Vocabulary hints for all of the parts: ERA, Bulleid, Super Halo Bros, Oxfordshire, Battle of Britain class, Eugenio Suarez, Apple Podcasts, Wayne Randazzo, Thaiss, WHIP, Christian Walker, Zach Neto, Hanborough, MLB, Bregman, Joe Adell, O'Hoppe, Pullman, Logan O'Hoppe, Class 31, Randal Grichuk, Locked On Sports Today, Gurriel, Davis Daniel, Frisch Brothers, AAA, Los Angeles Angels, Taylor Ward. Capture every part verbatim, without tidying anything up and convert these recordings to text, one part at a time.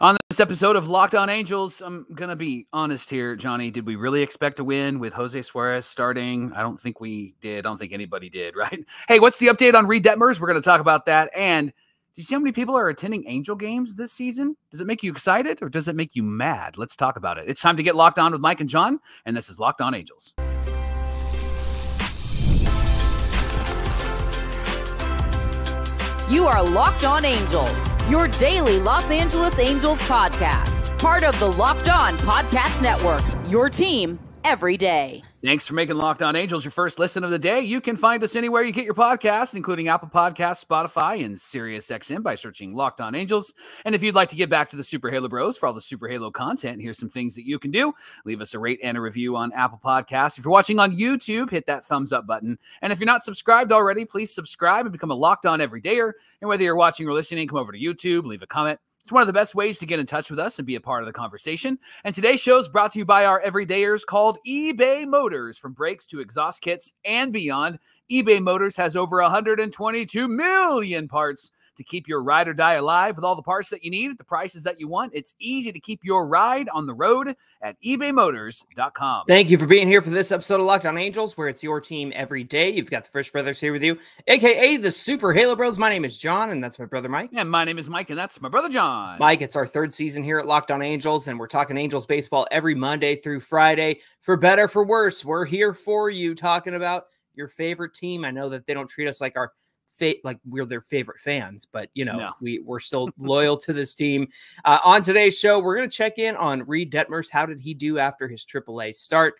On this episode of Locked On Angels, I'm going to be honest here, Johnny. Did we really expect a win with Jose Suarez starting? I don't think we did. I don't think anybody did, right? Hey, what's the update on Reid Detmers? We're going to talk about that. And do you see how many people are attending Angel games this season? Does it make you excited or does it make you mad? Let's talk about it. It's time to get locked on with Mike and John, and this is Locked On Angels. You are Locked On Angels, your daily Los Angeles Angels podcast. Part of the Locked On Podcast Network, your team every day. Thanks for making Locked On Angels your first listen of the day. You can find us anywhere you get your podcast, including Apple Podcasts, Spotify, and SiriusXM by searching Locked On Angels. And if you'd like to get back to the Super Halo Bros for all the Super Halo content, here's some things that you can do. Leave us a rate and a review on Apple Podcasts. If you're watching on YouTube, hit that thumbs up button. And if you're not subscribed already, please subscribe and become a Locked On everydayer. And whether you're watching or listening, come over to YouTube, leave a comment. It's one of the best ways to get in touch with us and be a part of the conversation. And today's show is brought to you by our everydayers called eBay Motors. From brakes to exhaust kits and beyond, eBay Motors has over one hundred twenty-two million parts to keep your ride or die alive. With all the parts that you need at the prices that you want, it's easy to keep your ride on the road at ebay motors dot com. Thank you for being here for this episode of Locked On Angels, where it's your team every day. You've got the Frisch Brothers here with you, a k a the Super Halo Bros. My name is John, and that's my brother Mike. And my name is Mike, and that's my brother John. Mike, it's our third season here at Locked On Angels, and we're talking Angels baseball every Monday through Friday. For better, for worse, we're here for you talking about your favorite team. I know that they don't treat us like our like we're their favorite fans, but you know, no. we, we're still loyal to this team. Uh, on today's show, we're going to check in on Reid Detmers. How did he do after his triple A start,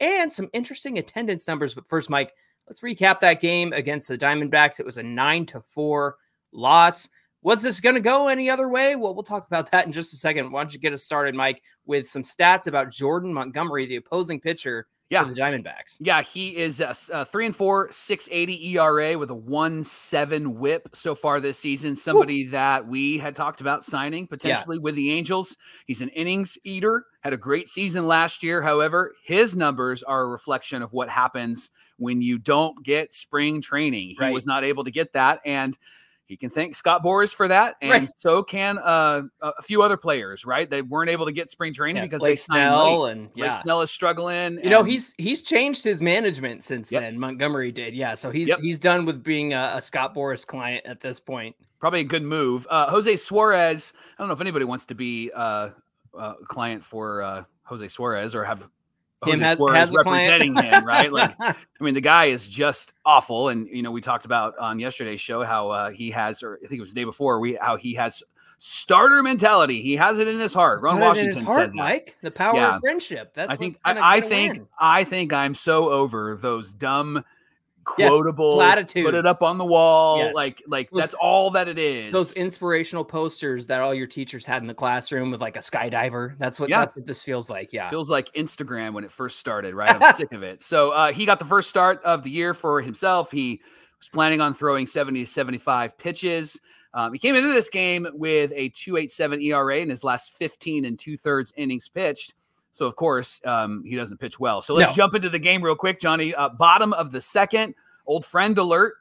and some interesting attendance numbers? But first, Mike, let's recap that game against the Diamondbacks. It was a nine to four loss. Was this going to go any other way? Well, we'll talk about that in just a second. Why don't you get us started, Mike, with some stats about Jordan Montgomery, the opposing pitcher. Yeah, for the Diamondbacks. Yeah, he is a, a three and four, six eighty E R A with a one seven WHIP so far this season. Somebody Woo. that we had talked about signing potentially yeah. with the Angels. He's an innings eater. Had a great season last year. However, his numbers are a reflection of what happens when you don't get spring training. He right. was not able to get that, and he can thank Scott Boras for that, and right. so can uh, a few other players, right? They weren't able to get spring training yeah, because Blake they signed Snell late. and yeah. Blake Snell is struggling. You and, know, he's he's changed his management since yep. then. Montgomery did, yeah. So he's yep. he's done with being a, a Scott Boras client at this point. Probably a good move. Uh, Jose Suarez. I don't know if anybody wants to be uh, a client for uh, Jose Suarez or have Jose him has, Suarez has representing him, right? Like, I mean, the guy is just awful. And, you know, we talked about on yesterday's show how uh, he has, or I think it was the day before, we how he has starter mentality. He has it in his heart. Ron Washington his heart, said that. Mike, the power yeah. of friendship. That's I think, gonna, I, I, gonna think win. I think I'm so over those dumb, quotable, yes, put it up on the wall. Yes. Like, like those, that's all that it is. Those inspirational posters that all your teachers had in the classroom with like a skydiver. That's what, yeah. that's what this feels like. Yeah. Feels like Instagram when it first started, right? I'm sick of it. So uh, he got the first start of the year for himself. He was planning on throwing seventy to seventy-five pitches. Um, he came into this game with a two eighty-seven E R A in his last fifteen and two thirds innings pitched. So, of course, um, he doesn't pitch well. So let's no. jump into the game real quick, Johnny. Uh, bottom of the second, old friend alert,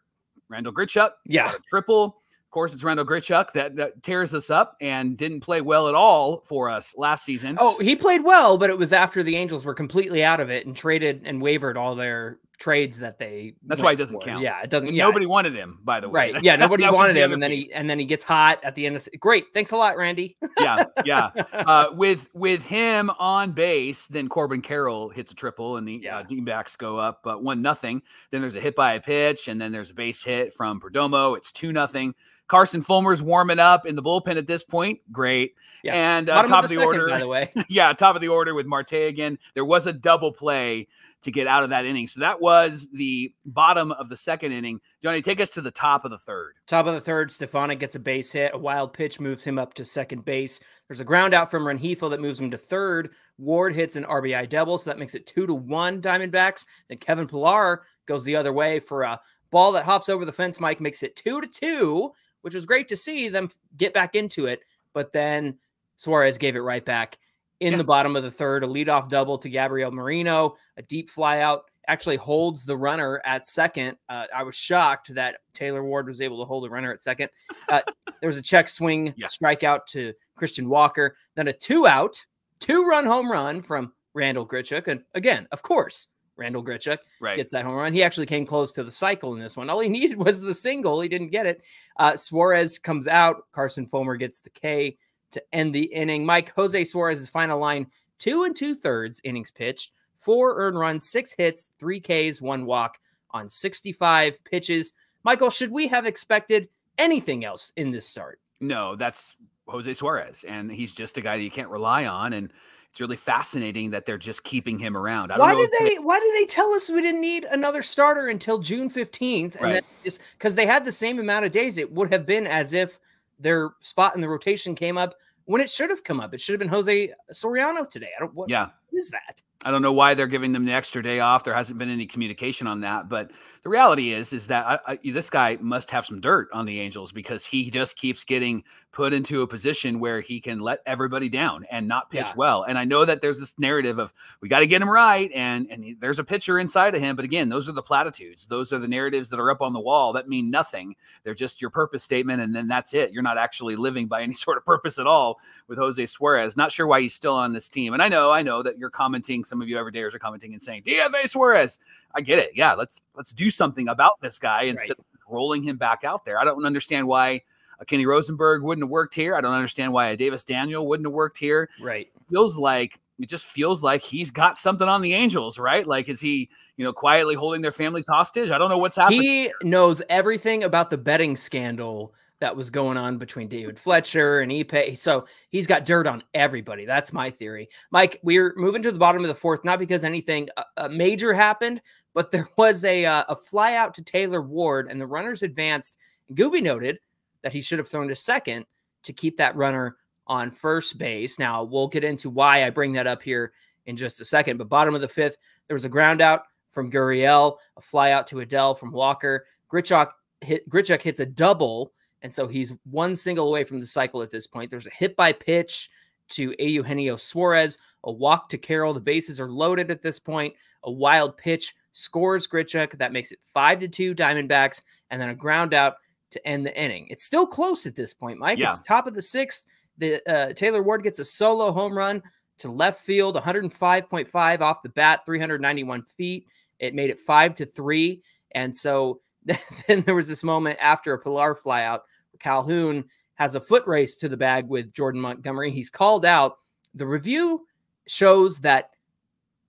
Randal Grichuk. Yeah. Triple. Of course, it's Randal Grichuk that, that tears us up and didn't play well at all for us last season. Oh, he played well, but it was after the Angels were completely out of it and traded and wavered all their trades that they That's why it doesn't for. count. Yeah, it doesn't. Yeah. Nobody wanted him, by the way. Right. Yeah, nobody wanted him, and then piece. he and then he gets hot at the end of the, great. Thanks a lot, Randy. yeah, yeah. Uh with with him on base, then Corbin Carroll hits a triple and the yeah. uh, D-backs go up uh, one nothing. Then there's a hit by a pitch, and then there's a base hit from Perdomo. It's two nothing. Carson Fulmer's warming up in the bullpen at this point. Great. Yeah. And uh, top of the, of the second, order, by the way. yeah, top of the order with Marte again. There was a double play to get out of that inning. So that was the bottom of the second inning. Johnny, take us to the top of the third. Top of the third, Stefanik gets a base hit. A wild pitch moves him up to second base. There's a ground out from Rengifo that moves him to third. Ward hits an R B I double, so that makes it two to one Diamondbacks. Then Kevin Pillar goes the other way for a ball that hops over the fence, Mike, makes it two to two, which was great to see them get back into it. But then Suarez gave it right back. In yeah. the bottom of the third, a leadoff double to Gabriel Marino, a deep fly out, actually holds the runner at second. Uh, I was shocked that Taylor Ward was able to hold a runner at second. Uh, There was a check swing yeah. strikeout to Christian Walker. Then a two-out, two-run home run from Randal Grichuk. And again, of course, Randal Grichuk right. gets that home run. He actually came close to the cycle in this one. All he needed was the single. He didn't get it. Uh, Suarez comes out. Carson Fulmer gets the K to end the inning. Mike, Jose Suarez's final line, two and two-thirds innings pitched, four earned runs, six hits, three Ks, one walk on sixty-five pitches. Michael, should we have expected anything else in this start? No, that's Jose Suarez, and he's just a guy that you can't rely on, and it's really fascinating that they're just keeping him around. I don't why know did they, they why did they tell us we didn't need another starter until June fifteenth? And right. that because they had the same amount of days. It would have been as if their spot in the rotation came up when it should have come up. It should have been Jose Soriano today. I don't what yeah. what is that? I don't know why they're giving them the extra day off. There hasn't been any communication on that, but the reality is, is that I, I, this guy must have some dirt on the Angels, because he just keeps getting put into a position where he can let everybody down and not pitch yeah. well. And I know that there's this narrative of we got to get him right. And, and there's a pitcher inside of him. But again, those are the platitudes. Those are the narratives that are up on the wall that mean nothing. They're just your purpose statement. And then that's it. You're not actually living by any sort of purpose at all with Jose Suarez. Not sure why he's still on this team. And I know, I know that you're commenting. Some of you everydayers are commenting and saying, D F A Suarez. I get it. Yeah, let's let's do something about this guy instead right. of rolling him back out there. I don't understand why a Kenny Rosenberg wouldn't have worked here. I don't understand why a Davis Daniel wouldn't have worked here. Right. It feels like it just feels like he's got something on the Angels, right? Like, is he, you know, quietly holding their families hostage? I don't know what's happening. He here. knows everything about the betting scandal that was going on between David Fletcher and Ipe. So he's got dirt on everybody. That's my theory. Mike, we're moving to the bottom of the fourth, not because anything uh, major happened, but there was a, uh, a fly out to Taylor Ward, and the runners advanced. Gooby noted that he should have thrown to second to keep that runner on first base. Now, we'll get into why I bring that up here in just a second. But bottom of the fifth, there was a ground out from Gurriel, a fly out to Adell from Walker. Grichuk, hit, Grichuk hits a double. And so he's one single away from the cycle at this point. There's a hit by pitch to Eugenio Suarez, a walk to Carroll. The bases are loaded at this point. A wild pitch scores Grichuk. That makes it five to two Diamondbacks, and then a ground out to end the inning. It's still close at this point, Mike. Yeah. It's top of the sixth. The uh, Taylor Ward gets a solo home run to left field, one oh five point five off the bat, three ninety-one feet. It made it five to three. And so then there was this moment after a Pillar flyout. Calhoun has a foot race to the bag with Jordan Montgomery. He's called out. The review shows that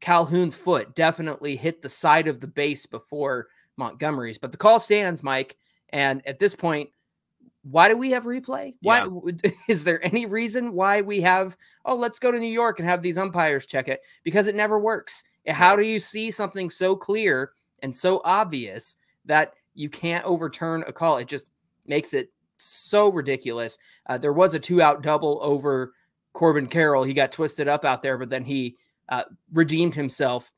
Calhoun's foot definitely hit the side of the base before Montgomery's, but the call stands, Mike. And at this point, why do we have replay? Why yeah. is there any reason why we have, oh, let's go to New York and have these umpires check it? Because it never works. How do you see something so clear and so obvious that you can't overturn a call? It just makes it so ridiculous. Uh, there was a two-out double over Corbin Carroll. He got twisted up out there, but then he uh, redeemed himself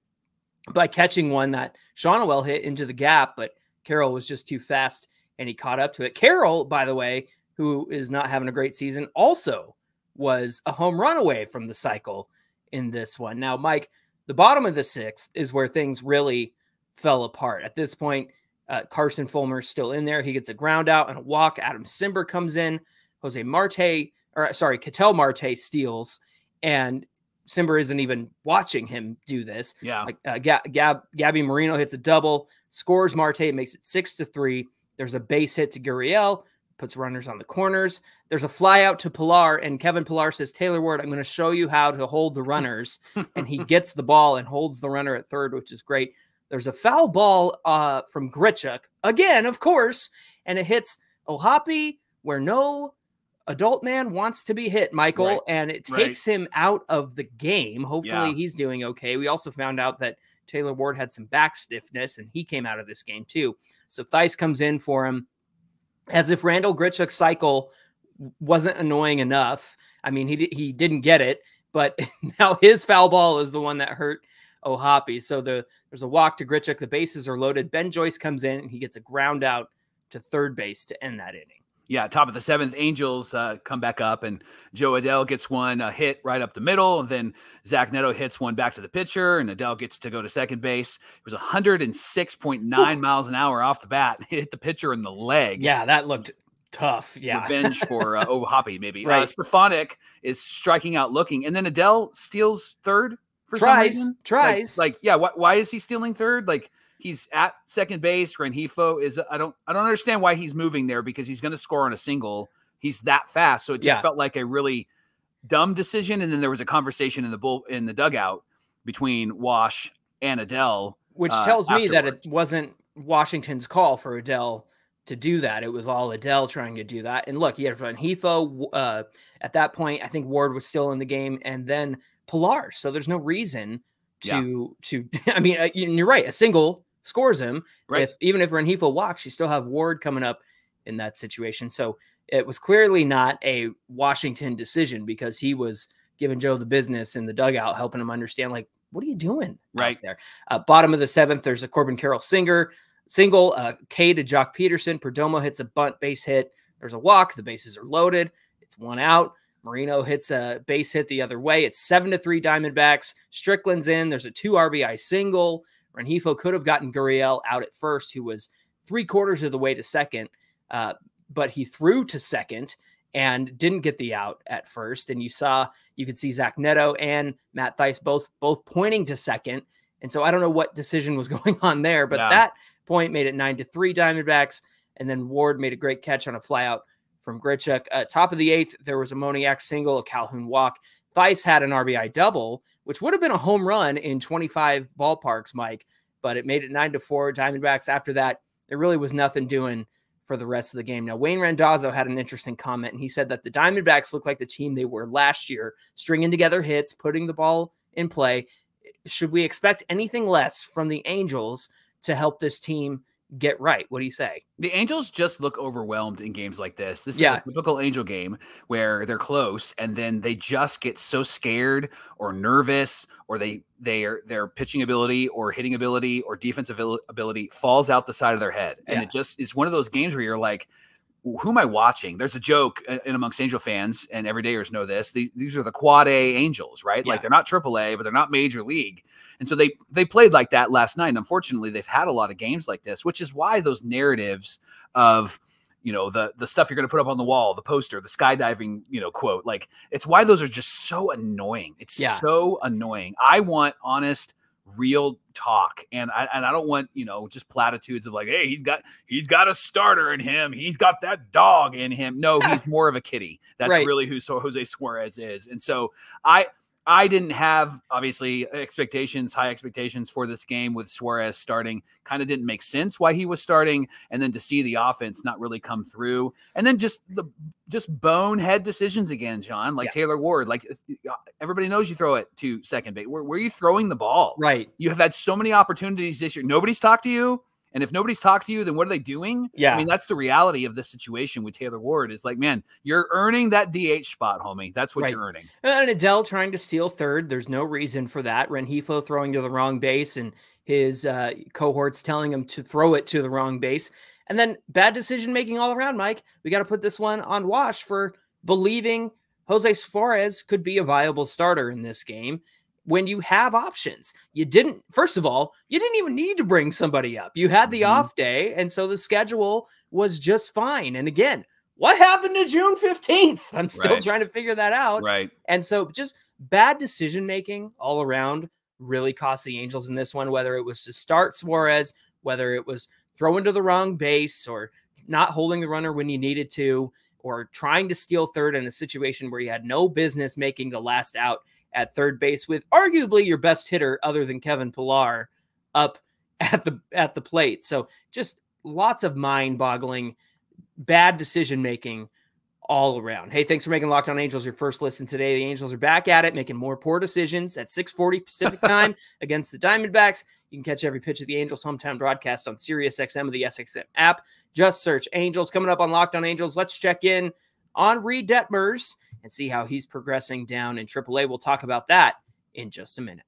by catching one that Shawnwell hit into the gap, but Carroll was just too fast, and he caught up to it. Carroll, by the way, who is not having a great season, also was a home run away from the cycle in this one. Now, Mike, the bottom of the sixth is where things really fell apart. At this point, Uh, Carson Fulmer's still in there. He gets a ground out and a walk. Adam Simber comes in. Jose Marte, or sorry, Ketel Marte steals, and Simber isn't even watching him do this. Yeah. Like, uh, Gab, Gab, Gabby Marino hits a double, scores Marte, makes it six to three. There's a base hit to Gurriel, puts runners on the corners. There's a fly out to Pillar, and Kevin Pillar says, Taylor Ward, I'm going to show you how to hold the runners. And he gets the ball and holds the runner at third, which is great. There's a foul ball uh, from Grichuk, again, of course, and it hits O'Hoppe where no adult man wants to be hit, Michael, right. and it takes right. him out of the game. Hopefully yeah. he's doing okay. We also found out that Taylor Ward had some back stiffness, and he came out of this game too. So Thaiss comes in for him as if Randal Grichuk's cycle wasn't annoying enough. I mean, he, he didn't get it, but now his foul ball is the one that hurt O'Hoppe. So the there's a walk to Grichuk. The bases are loaded. Ben Joyce comes in, and he gets a ground out to third base to end that inning. Yeah, top of the seventh, Angels uh, come back up, and Joe Adell gets one uh, hit right up the middle, and then Zach Neto hits one back to the pitcher, and Adell gets to go to second base. It was one oh six point nine miles an hour off the bat. It hit the pitcher in the leg. Yeah, that looked tough, yeah. Revenge for uh, O'Hoppe, maybe. Right. Uh, Stefanik is striking out looking. And then Adell steals third for tries, some reason. Tries. Like, like yeah, wh why is he stealing third? Like, he's at second base. Rengifo is – I don't I don't understand why he's moving there because he's going to score on a single. He's that fast. So it just yeah. felt like a really dumb decision. And then there was a conversation in the bull, in the dugout between Wash and Adell. Which uh, tells afterwards. me that it wasn't Washington's call for Adell to do that. It was all Adell trying to do that. And look, he had Rengifo. Uh, at that point, I think Ward was still in the game. And then Pillar. So there's no reason to yeah. – to. I mean, uh, you're right. A single – scores him. Right. If even if Rengifo walks, you still have Ward coming up in that situation. So it was clearly not a Washington decision because he was giving Joe the business in the dugout, helping him understand, like, what are you doing right there? Uh, bottom of the seventh, there's a Corbin Carroll singer single, uh, K to Jock Peterson. Perdomo hits a bunt base hit. There's a walk. The bases are loaded. It's one out. Marino hits a base hit the other way. It's seven to three Diamondbacks. Strickland's in. There's a two R B I single. Rengifo could have gotten Gurriel out at first, who was three quarters of the way to second, uh, but he threw to second and didn't get the out at first. And you saw, you could see Zach Neto and Matt Thaiss both both pointing to second. And so I don't know what decision was going on there, but yeah. that point made it nine to three Diamondbacks. And then Ward made a great catch on a flyout from Grichuk. Uh, top of the eighth, there was a Moniak single, a Calhoun walk. Thaiss had an R B I double, which would have been a home run in twenty-five ballparks, Mike, but it made it nine to four Diamondbacks. After that, there really was nothing doing for the rest of the game. Now, Wayne Randazzo had an interesting comment, and he said that the Diamondbacks looked like the team they were last year, stringing together hits, putting the ball in play. Should we expect anything less from the Angels to help this team get right? What do you say? The Angels just look overwhelmed in games like this. This yeah. is a typical Angel game where they're close and then they just get so scared or nervous, or they they are their pitching ability or hitting ability or defensive ability falls out the side of their head. And yeah. it just is one of those games where you're like, who am I watching? There's a joke in amongst Angel fans, and everydayers know this. These, these are the quad A Angels, right? Yeah. Like, they're not triple A, but they're not major league. And so they, they played like that last night. And unfortunately, they've had a lot of games like this, which is why those narratives of, you know, the, the stuff you're going to put up on the wall, the poster, the skydiving, you know, quote, like, it's why those are just so annoying. It's yeah. so annoying. I want honest, real talk, and I and I don't want, you know, just platitudes of like, hey, he's got he's got a starter in him, he's got that dog in him. No, he's more of a kitty. That's right. really who so Jose Suarez is. And so I I didn't have, obviously, expectations, high expectations for this game with Suarez starting. Kind of didn't make sense why he was starting. And then to see the offense not really come through. And then just the just bonehead decisions again, John, like yeah. Taylor Ward. Like, everybody knows you throw it to second base. Where, where are you throwing the ball? Right. You have had so many opportunities this year. Nobody's talked to you. And if nobody's talked to you, then what are they doing? Yeah. I mean, that's the reality of this situation with Taylor Ward is like, man, you're earning that D H spot, homie. That's what right. you're earning. And Adell trying to steal third. There's no reason for that. Rengifo throwing to the wrong base and his uh, cohorts telling him to throw it to the wrong base. And then bad decision-making all around, Mike. We got to put this one on Wash for believing Jose Suarez could be a viable starter in this game. When you have options, you didn't, first of all, you didn't even need to bring somebody up. You had the mm-hmm. off day. And so the schedule was just fine. And again, what happened to June fifteenth? I'm still right. trying to figure that out. Right. And so just bad decision-making all around really cost the Angels in this one, whether it was to start Suarez, whether it was throwing to the wrong base or not holding the runner when you needed to, or trying to steal third in a situation where you had no business making the last out at third base with arguably your best hitter other than Kevin Pillar up at the at the plate. So just lots of mind-boggling, bad decision-making all around. Hey, thanks for making Locked On Angels your first listen today. The Angels are back at it, making more poor decisions at six forty Pacific time against the Diamondbacks. You can catch every pitch of the Angels' hometown broadcast on SiriusXM or the S X M app. Just search Angels. Coming up on Locked On Angels, let's check in on Reid Detmers and see how he's progressing down in triple A. We'll talk about that in just a minute.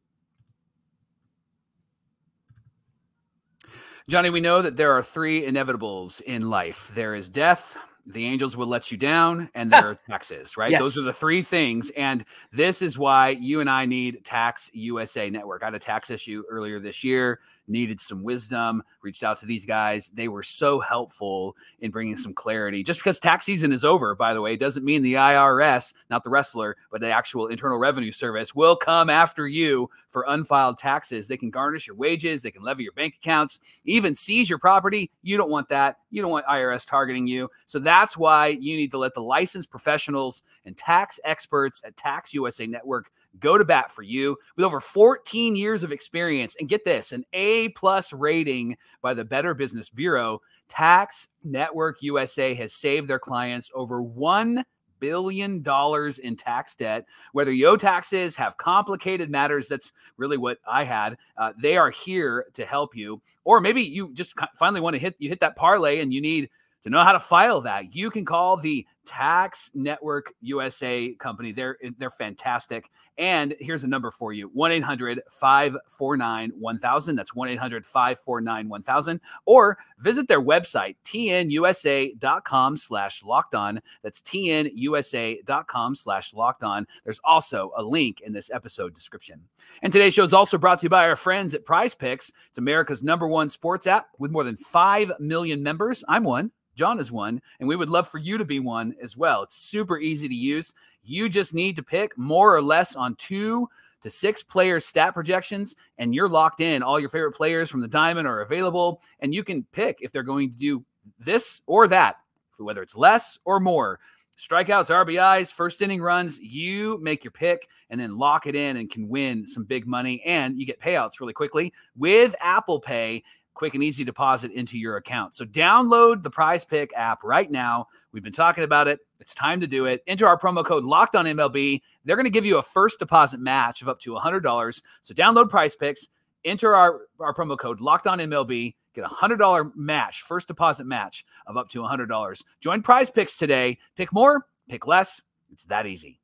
Johnny, we know that there are three inevitables in life. There is death, the Angels will let you down, and there are taxes, right? Yes. Those are the three things. And this is why you and I need Tax U S A Network. I had a tax issue earlier this year. needed some wisdom, reached out to these guys. They were so helpful in bringing some clarity. Just because tax season is over, by the way, doesn't mean the I R S, not the wrestler, but the actual Internal Revenue Service will come after you for unfiled taxes. They can garnish your wages. They can levy your bank accounts, even seize your property. You don't want that. You don't want I R S targeting you. So that's why you need to let the licensed professionals and tax experts at Tax U S A Network go to bat for you with over fourteen years of experience. And get this, an A-plus rating by the Better Business Bureau. Tax Network U S A has saved their clients over one billion dollars in tax debt. Whether you owe taxes, have complicated matters, that's really what I had. Uh, they are here to help you. Or maybe you just finally want to hit, you hit that parlay and you need to know how to file that. You can call the Tax Network U S A company. They're, they're fantastic. And here's a number for you, one eight hundred, five four nine, one thousand. That's one eight hundred, five four nine, one thousand. Or visit their website, tnusa.com slash locked on. That's tnusa.com slash locked on. There's also a link in this episode description. And today's show is also brought to you by our friends at Prize Picks. It's America's number one sports app with more than five million members. I'm one. John is one, and we would love for you to be one as well. It's super easy to use. You just need to pick more or less on two to six player stat projections, and you're locked in. All your favorite players from the diamond are available, and you can pick if they're going to do this or that, whether it's less or more. Strikeouts, R B Is, first inning runs, you make your pick and then lock it in and can win some big money, and you get payouts really quickly with Apple Pay. Quick and easy deposit into your account. So download the Prize Pick app right now. We've been talking about it. It's time to do it. Enter our promo code LOCKEDONMLB. They're going to give you a first deposit match of up to one hundred dollars. So download Prize Picks. Enter our, our promo code LOCKEDONMLB. Get a one hundred dollar match, first deposit match of up to one hundred dollars. Join Prize Picks today. Pick more, pick less. It's that easy.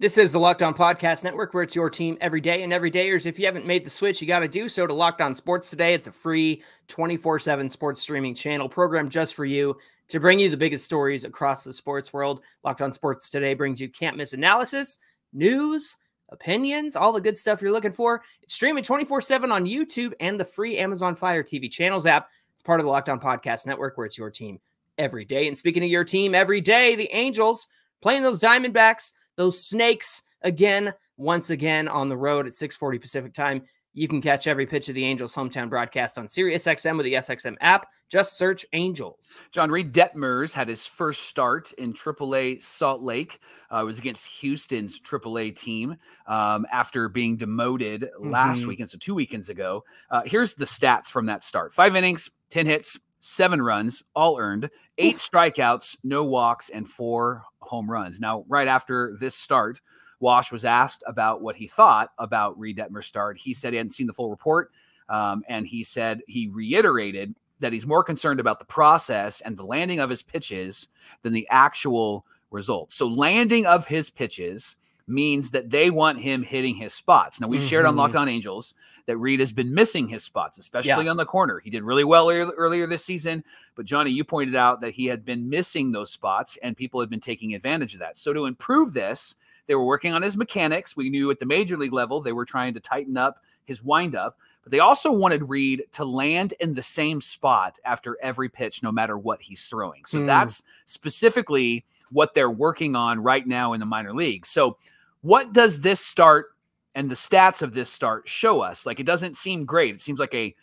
This is the Locked On Podcast Network, where it's your team every day. And every dayers, if you haven't made the switch, you got to do so to Locked On Sports Today. It's a free twenty-four seven sports streaming channel program just for you to bring you the biggest stories across the sports world. Locked On Sports Today brings you can't-miss analysis, news, opinions, all the good stuff you're looking for. It's streaming twenty-four seven on YouTube and the free Amazon Fire T V Channels app. It's part of the Locked On Podcast Network, where it's your team every day. And speaking of your team every day, the Angels playing those Diamondbacks. Those snakes again, once again on the road at six forty Pacific time. You can catch every pitch of the Angels' hometown broadcast on SiriusXM with the S X M app. Just search Angels. John, Reid Detmers had his first start in triple A Salt Lake. Uh, it was against Houston's triple A team um, after being demoted last mm-hmm. weekend, so two weekends ago. Uh, here's the stats from that start. Five innings, ten hits, seven runs, all earned, eight Oof. strikeouts, no walks, and four home runs. Now, right after this start, Wash was asked about what he thought about Reid Detmers' start. He said he hadn't seen the full report, um, and he said he reiterated that he's more concerned about the process and the landing of his pitches than the actual results. So landing of his pitches means that they want him hitting his spots. Now, we've mm-hmm. shared on Locked On Angels that Reid has been missing his spots, especially yeah. on the corner. He did really well early, earlier this season, but Johnny, you pointed out that he had been missing those spots and people had been taking advantage of that. So to improve this, they were working on his mechanics. We knew at the major league level they were trying to tighten up his windup, but they also wanted Reid to land in the same spot after every pitch, no matter what he's throwing. So mm. that's specifically what they're working on right now in the minor leagues. So what does this start and the stats of this start show us? Like, it doesn't seem great. It seems like a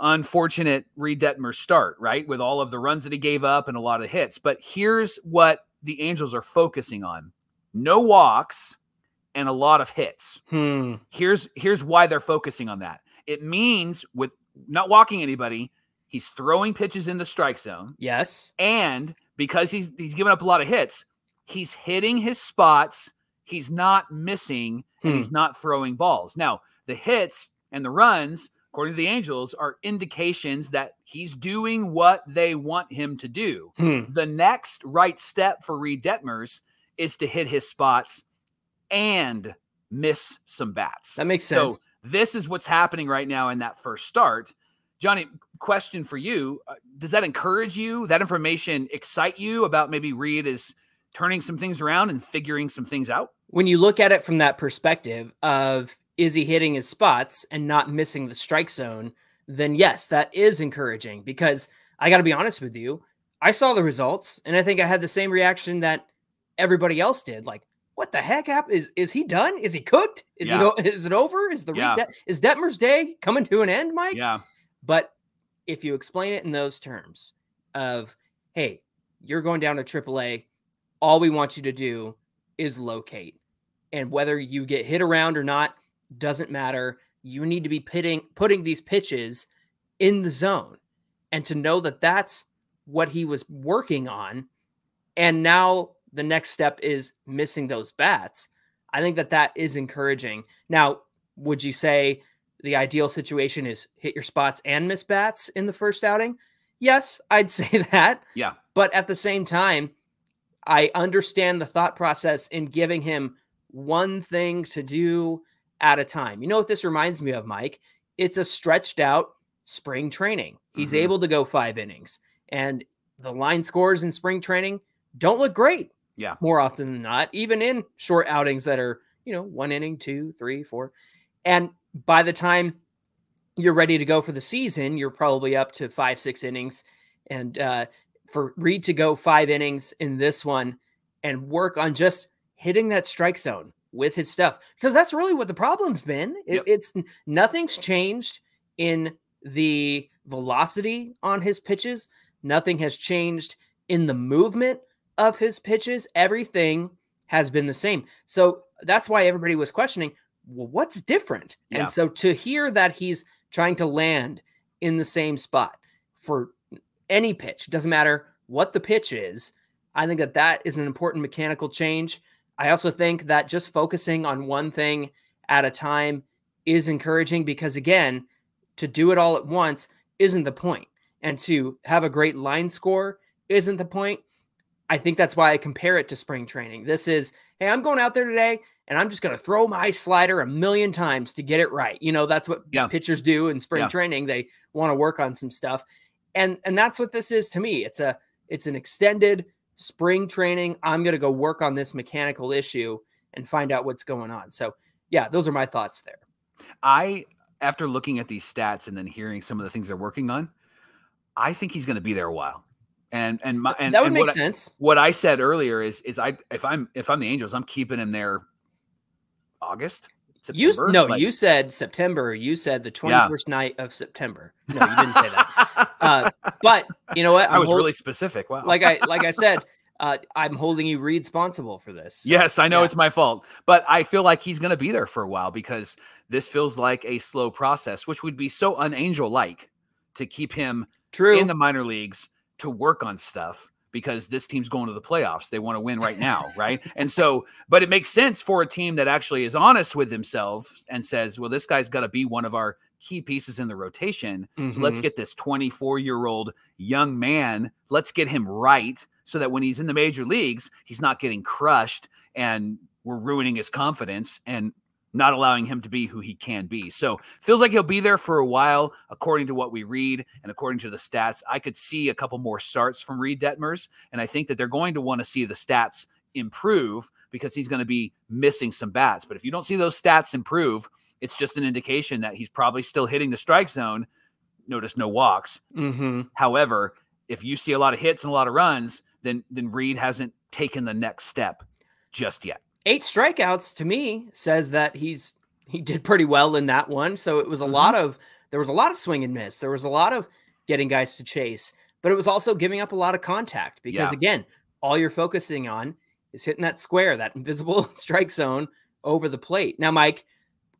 unfortunate Reid Detmers start, right? With all of the runs that he gave up and a lot of hits. But here's what the Angels are focusing on. No walks and a lot of hits. Hmm. Here's, here's why they're focusing on that. It means with not walking anybody, he's throwing pitches in the strike zone. Yes. And because he's, he's given up a lot of hits, he's hitting his spots. He's not missing and hmm. he's not throwing balls. Now, the hits and the runs, according to the Angels, are indications that he's doing what they want him to do. Hmm. The next right step for Reid Detmers is to hit his spots and miss some bats. That makes sense. So this is what's happening right now in that first start. Johnny, question for you. Uh, does that encourage you? That information excite you about maybe Reid is turning some things around and figuring some things out? When you look at it from that perspective of is he hitting his spots and not missing the strike zone, then yes, that is encouraging. Because I got to be honest with you, I saw the results and I think I had the same reaction that everybody else did. Like, what the heck happened? Is, is he done? Is he cooked? Is, yeah. it, is it over? Is the yeah. De is Detmers' day coming to an end, Mike? Yeah. But if you explain it in those terms of, hey, you're going down to triple A, all we want you to do is locate. And whether you get hit around or not, doesn't matter. You need to be pitting, putting these pitches in the zone. And to know that that's what he was working on, and now the next step is missing those bats, I think that that is encouraging. Now, would you say the ideal situation is hit your spots and miss bats in the first outing? Yes, I'd say that. Yeah. But at the same time, I understand the thought process in giving him one thing to do at a time. You know what this reminds me of, Mike? It's a stretched out spring training. He's mm-hmm. able to go five innings. And the line scores in spring training don't look great. Yeah. More often than not, even in short outings that are, you know, one inning, two, three, four. And by the time you're ready to go for the season, you're probably up to five, six innings. And uh, for Reid to go five innings in this one and work on just hitting that strike zone with his stuff, because that's really what the problem's been. It, yep. It's nothing's changed in the velocity on his pitches. Nothing has changed in the movement of his pitches. Everything has been the same. So that's why everybody was questioning, well, what's different? Yeah. And so to hear that he's trying to land in the same spot for any pitch, doesn't matter what the pitch is, I think that that is an important mechanical change. I also think that just focusing on one thing at a time is encouraging, because again, to do it all at once isn't the point. And to have a great line score isn't the point. I think that's why I compare it to spring training. This is, hey, I'm going out there today and I'm just going to throw my slider a million times to get it right. You know, that's what yeah. pitchers do in spring yeah. training. They want to work on some stuff. And, and that's what this is to me. It's a, it's an extended spring training. I'm going to go work on this mechanical issue and find out what's going on. So yeah, those are my thoughts there. I, after looking at these stats and then hearing some of the things they're working on, I think he's going to be there a while. And, and my, and that would and make what sense. I, what I said earlier is, is I, if I'm, if I'm the Angels, I'm keeping him there August, September. You, no, like, you said September. You said the twenty-first yeah. night of September. No, you didn't say that. uh, but you know what? I'm I was hold, really specific. Wow. Like I, like I said, uh, I'm holding you responsible for this. So, yes, I know yeah. it's my fault, but I feel like he's going to be there for a while, because this feels like a slow process, which would be so un-Angel-like to keep him True. in the minor leagues to work on stuff, because this team's going to the playoffs. They want to win right now. Right. And so, but it makes sense for a team that actually is honest with themselves and says, well, this guy's got to be one of our key pieces in the rotation. Mm-hmm. So let's get this twenty-four year old young man. Let's get him right, so that when he's in the major leagues, he's not getting crushed and we're ruining his confidence and not allowing him to be who he can be. So feels like he'll be there for a while, according to what we read and according to the stats. I could see a couple more starts from Reid Detmers, and I think that they're going to want to see the stats improve, because he's going to be missing some bats. But if you don't see those stats improve, it's just an indication that he's probably still hitting the strike zone. Notice no walks. Mm-hmm. However, if you see a lot of hits and a lot of runs, then, then Reid hasn't taken the next step just yet. Eight strikeouts to me says that he's he did pretty well in that one. So it was a mm-hmm. lot of there was a lot of swing and miss. There was a lot of getting guys to chase, but it was also giving up a lot of contact, because yeah. again, all you're focusing on is hitting that square, that invisible strike zone over the plate. Now, Mike,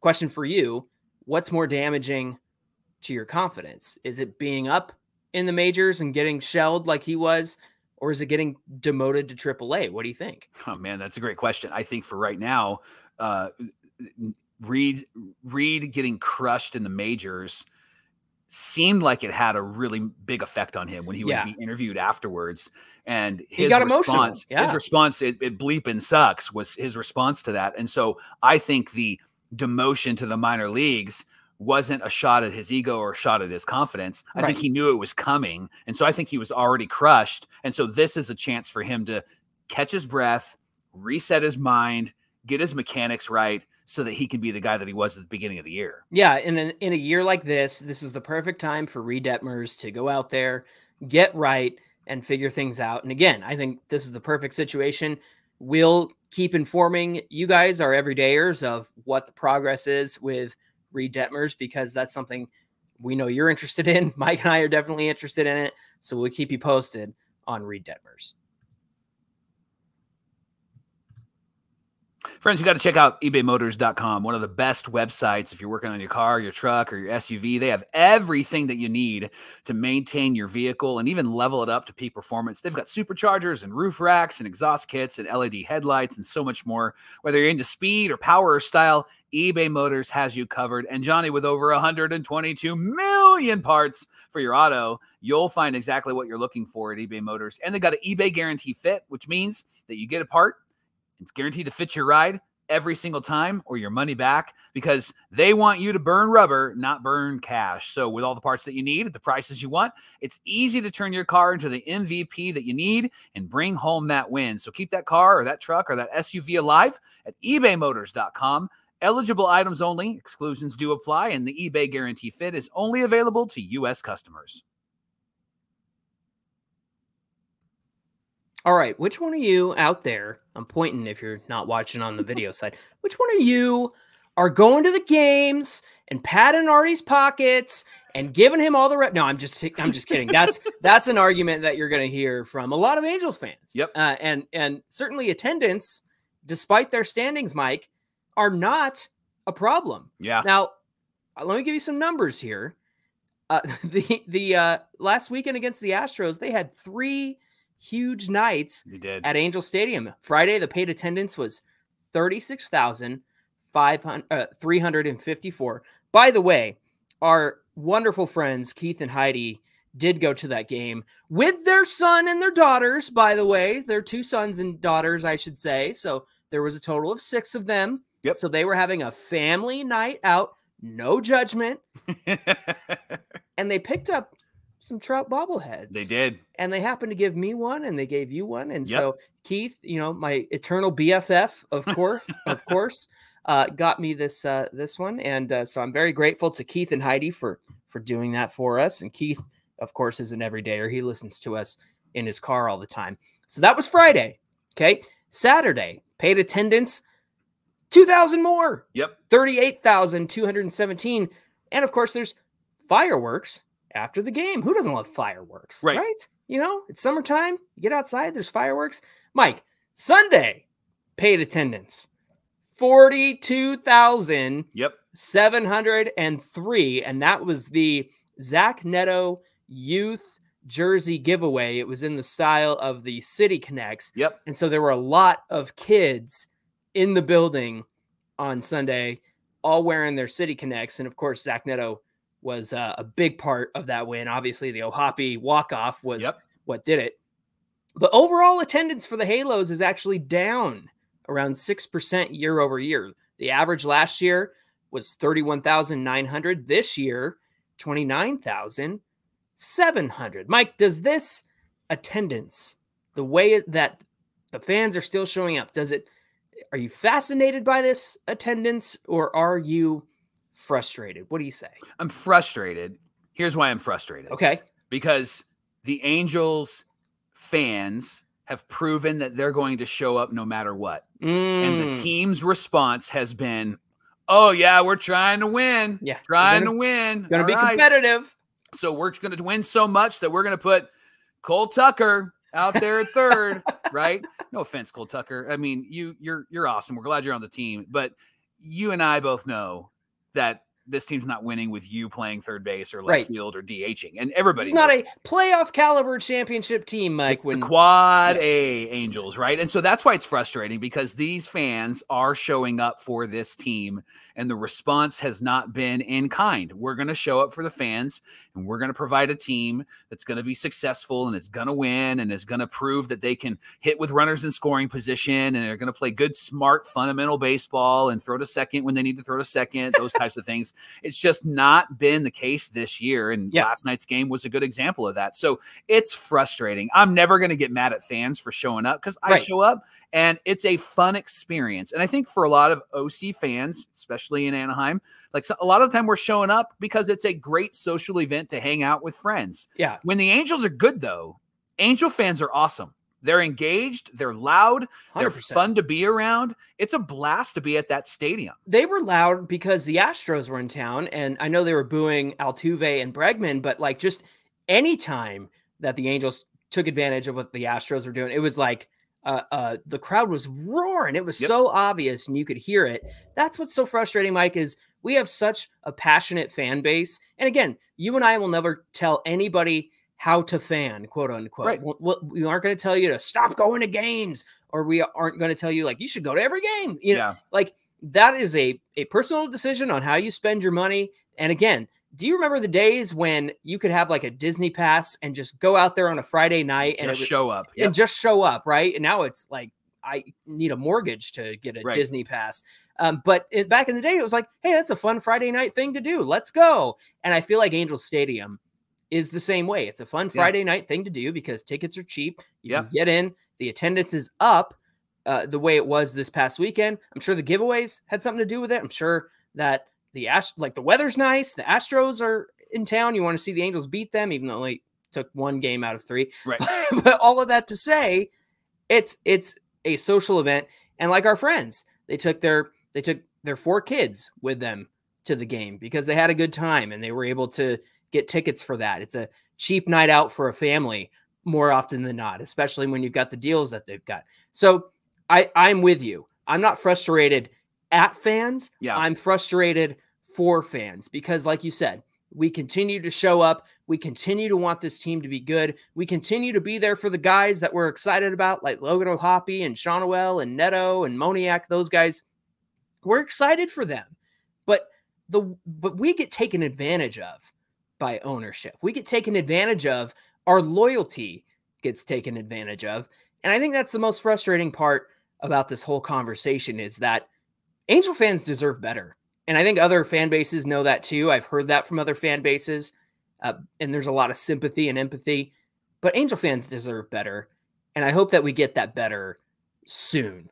question for you: what's more damaging to your confidence? Is it being up in the majors and getting shelled like he was? Or is it getting demoted to triple A? What do you think? Oh, man, that's a great question. I think for right now, uh, Reid, Reid getting crushed in the majors seemed like it had a really big effect on him when he would yeah. be interviewed afterwards. And his he got response, emotional. Yeah. His response, it, it bleeping sucks, was his response to that. And so I think the demotion to the minor leagues wasn't a shot at his ego or a shot at his confidence. I right. think he knew it was coming. And so I think he was already crushed. And so this is a chance for him to catch his breath, reset his mind, get his mechanics right, so that he can be the guy that he was at the beginning of the year. Yeah, and in, in a year like this, this is the perfect time for Reid Detmers to go out there, get right, and figure things out. And again, I think this is the perfect situation. We'll keep informing you guys, our everydayers, of what the progress is with Reid Detmers, because that's something we know you're interested in. Mike and I are definitely interested in it, so we'll keep you posted on Reid Detmers. Friends, you got to check out ebay motors dot com, one of the best websites if you're working on your car, your truck, or your S U V. They have everything that you need to maintain your vehicle and even level it up to peak performance. They've got superchargers and roof racks and exhaust kits and L E D headlights and so much more. Whether you're into speed or power or style, eBay Motors has you covered. And Johnny, with over one hundred twenty-two million parts for your auto, you'll find exactly what you're looking for at eBay Motors. And they got an eBay guarantee fit, which means that you get a part, it's guaranteed to fit your ride every single time or your money back, because they want you to burn rubber, not burn cash. So with all the parts that you need at the prices you want, it's easy to turn your car into the M V P that you need and bring home that win. So keep that car or that truck or that S U V alive at ebay motors dot com. Eligible items only. Exclusions do apply, and the eBay guarantee fit is only available to U S customers. All right, which one of you out there, I'm pointing if you're not watching on the video side, which one of you are going to the games and patting Artie's pockets and giving him all the rep? No, I'm just I'm just kidding. That's that's an argument that you're going to hear from a lot of Angels fans. Yep. Uh, and and certainly attendance, despite their standings, Mike, are not a problem. Yeah. Now, let me give you some numbers here. Uh, the the uh, last weekend against the Astros, they had three huge nights at Angel Stadium. Friday, the paid attendance was thirty-six thousand three hundred fifty-four. By the way, our wonderful friends Keith and Heidi did go to that game with their son and their daughters, by the way. Their two sons and daughters, I should say. So there was a total of six of them. Yep. So they were having a family night out. No judgment. And they picked up some Trout bobbleheads. They did. And they happened to give me one, and they gave you one. And yep. So Keith, you know, my eternal B F F, of course, of course, uh, got me this, uh, this one. And uh, so I'm very grateful to Keith and Heidi for, for doing that for us. And Keith, of course, is an everydayer. He listens to us in his car all the time. So that was Friday. Okay. Saturday, paid attendance, two thousand more. Yep. thirty-eight thousand two hundred seventeen. And of course, there's fireworks after the game. Who doesn't love fireworks, right. right? You know, it's summertime. You get outside, there's fireworks. Mike, Sunday, paid attendance, forty-two thousand seven hundred three. Yep. And that was the Zach Neto youth jersey giveaway. It was in the style of the City Connects. Yep. And so there were a lot of kids in the building on Sunday, all wearing their City Connects. And of course, Zach Neto was uh, a big part of that win. Obviously, the O'Hoppe walk-off was yep. what did it. But overall attendance for the Halos is actually down around six percent year over year. The average last year was thirty-one thousand nine hundred. This year, twenty-nine thousand seven hundred. Mike, does this attendance, the way that the fans are still showing up, does it? Are you fascinated by this attendance, or are you frustrated? What do you say? I'm frustrated. Here's why I'm frustrated. Okay. Because the Angels fans have proven that they're going to show up no matter what. Mm. And the team's response has been, oh yeah, we're trying to win. Yeah. Trying gonna, to win. Going to be right. competitive. So we're going to win so much that we're going to put Cole Tucker out there at third, right? No offense, Cole Tucker. I mean, you, you're, you're awesome. We're glad you're on the team, but you and I both know that this team's not winning with you playing third base or left right. field or DHing, and everybody. It's not a playoff caliber championship team, Mike. It's when the quad yeah. A Angels, right? And so that's why it's frustrating, because these fans are showing up for this team, and the response has not been in kind. We're going to show up for the fans, and we're going to provide a team that's going to be successful, and it's going to win, and it's going to prove that they can hit with runners in scoring position, and they're going to play good, smart, fundamental baseball and throw to second when they need to throw to second, those types of things. It's just not been the case this year. And yeah. last night's game was a good example of that. So it's frustrating. I'm never going to get mad at fans for showing up because I right. show up and it's a fun experience. And I think for a lot of O C fans, especially in Anaheim, like so, a lot of the time we're showing up because it's a great social event to hang out with friends. Yeah. When the Angels are good though, Angel fans are awesome. They're engaged. They're loud. They're one hundred percent fun to be around. It's a blast to be at that stadium. They were loud because the Astros were in town, and I know they were booing Altuve and Bregman, but like just any time that the Angels took advantage of what the Astros were doing, it was like uh, uh, the crowd was roaring. It was yep. so obvious, and you could hear it. That's what's so frustrating, Mike, is we have such a passionate fan base. And again, you and I will never tell anybody how to fan, quote unquote. Right. We aren't going to tell you to stop going to games, or we aren't going to tell you like you should go to every game. You know, yeah. like that is a a personal decision on how you spend your money. And again, do you remember the days when you could have like a Disney pass and just go out there on a Friday night just and just show up yep. and just show up, right? And now it's like I need a mortgage to get a right. Disney pass. Um, but it, back in the day, it was like, hey, that's a fun Friday night thing to do. Let's go. And I feel like Angel Stadium is the same way. It's a fun Friday yeah. night thing to do because tickets are cheap. You yeah. can get in. The attendance is up uh, the way it was this past weekend. I'm sure the giveaways had something to do with it. I'm sure that the Ast- like the weather's nice. The Astros are in town. You want to see the Angels beat them, even though they took one game out of three. Right. But, but all of that to say, it's it's a social event. And like our friends, they took their they took their four kids with them to the game because they had a good time and they were able to get tickets for that. It's a cheap night out for a family more often than not, especially when you've got the deals that they've got. So I, I'm with you. I'm not frustrated at fans. Yeah. I'm frustrated for fans because, like you said, we continue to show up. We continue to want this team to be good. We continue to be there for the guys that we're excited about, like Logan O'Hoppe and Shawnwell and Neto and Moniak, those guys. We're excited for them. But the but we get taken advantage of by ownership. We get taken advantage of. Our loyalty gets taken advantage of. And I think that's the most frustrating part about this whole conversation is that Angel fans deserve better. And I think other fan bases know that too. I've heard that from other fan bases. Uh, and there's a lot of sympathy and empathy, but Angel fans deserve better. And I hope that we get that better soon.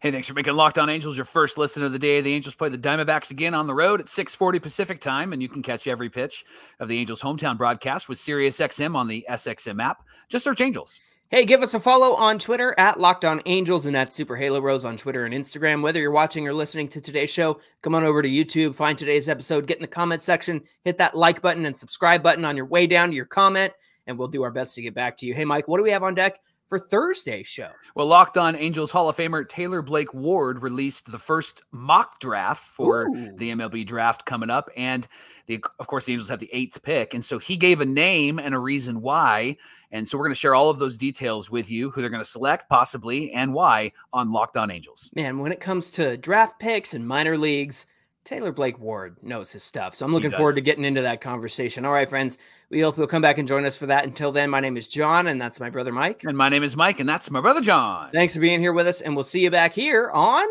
Hey, thanks for making Locked On Angels your first listen of the day. The Angels play the Diamondbacks again on the road at six forty Pacific time, and you can catch every pitch of the Angels' hometown broadcast with SiriusXM on the S X M app. Just search Angels. Hey, give us a follow on Twitter at Locked On Angels and at Super Halo Bros on Twitter and Instagram. Whether you're watching or listening to today's show, come on over to YouTube, find today's episode, get in the comment section, hit that like button and subscribe button on your way down to your comment, and we'll do our best to get back to you. Hey, Mike, what do we have on deck for Thursday's show? Well, Locked On Angels Hall of Famer Taylor Blake Ward released the first mock draft for Ooh. the M L B draft coming up. And the, of course, the Angels have the eighth pick. And so he gave a name and a reason why. And so we're going to share all of those details with you, who they're going to select possibly and why on Locked On Angels. Man, when it comes to draft picks and minor leagues, Taylor Blake Ward knows his stuff. So I'm looking forward to getting into that conversation. All right, friends, we hope you'll come back and join us for that. Until then, my name is John, and that's my brother, Mike. And my name is Mike, and that's my brother, John. Thanks for being here with us, and we'll see you back here on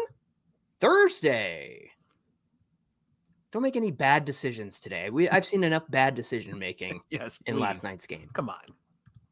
Thursday. Don't make any bad decisions today. We I've seen enough bad decision making yes, in please. last night's game. Come on.